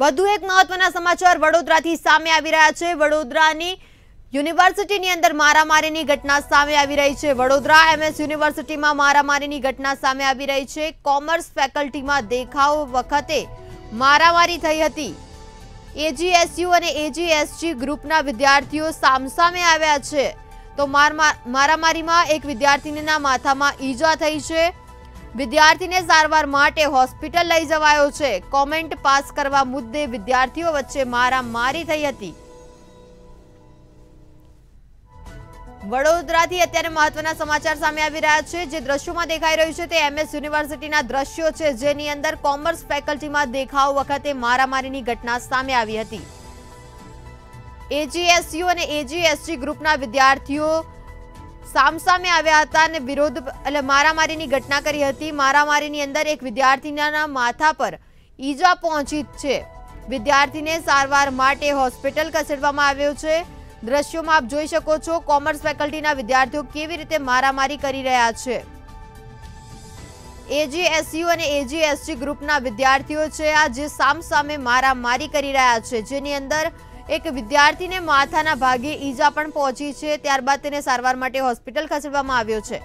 વધુ એક મહત્વના સમાચાર વડોદરાથી સામે આવી રહ્યા છે। વડોદરાની યુનિવર્સિટીની અંદર મારામારીની ઘટના સામે આવી રહી છે। વડોદરા એમએસ યુનિવર્સિટીમાં મારામારીની ઘટના સામે આવી રહી છે। કોમર્સ ફેકલ્ટીમાં દેખાવ વખતે મારામારી થઈ હતી। એજીએસયુ અને એજીએસજી ગ્રુપના વિદ્યાર્થીઓ સામસામે આવ્યા છે તો મારામારીમાં એક વિદ્યાર્થીના માથામાં ઈજા થઈ છે। વિદ્યાર્થીને સારવાર માટે હોસ્પિટલ લઈ જવાયો છે। કોમેન્ટ પાસ કરવા મુદ્દે વિદ્યાર્થીઓ વચ્ચે મારામારી થઈ હતી। વડોદરાથી અત્યારે મહત્વના સમાચાર સામે આવી રહ્યા છે। જે દ્રશ્યોમાં દેખાઈ રહ્યું છે તે એમએસ યુનિવર્સિટીના દ્રશ્યો છે, જેની અંદર કોમર્સ ફેકલ્ટીમાં દેખાવ વખતે મારામારીની ઘટના સામે આવી હતી। એજીએસયુ અને એજીએસજી ગ્રુપના વિદ્યાર્થીઓ સામસામે આવ્યા હતા અને મારામારીની ઘટના કરી હતી। મારામારીની અંદર એક વિદ્યાર્થીના માથા પર ઈજા પહોંચી છે। વિદ્યાર્થીને સારવાર માટે હોસ્પિટલ ખસેડવામાં આવ્યો છે। दृश्यों में आप जोई शको छो कॉमर्स फेकल्टी ना विद्यार्थियों केवी रीते मारामारी करी रह्या छे। एजीएसयू अने एजीएसजी ग्रुप ना विद्यार्थियों छे आ जे सामसामे मारामारी करी रह्या छे, जेनी अंदर एक विद्यार्थी ने माथा ना भागे ईजा पण पहोंची छे। त्यारबाद तेने सारवार माटे हॉस्पिटल खसेडवामां आव्यो छे।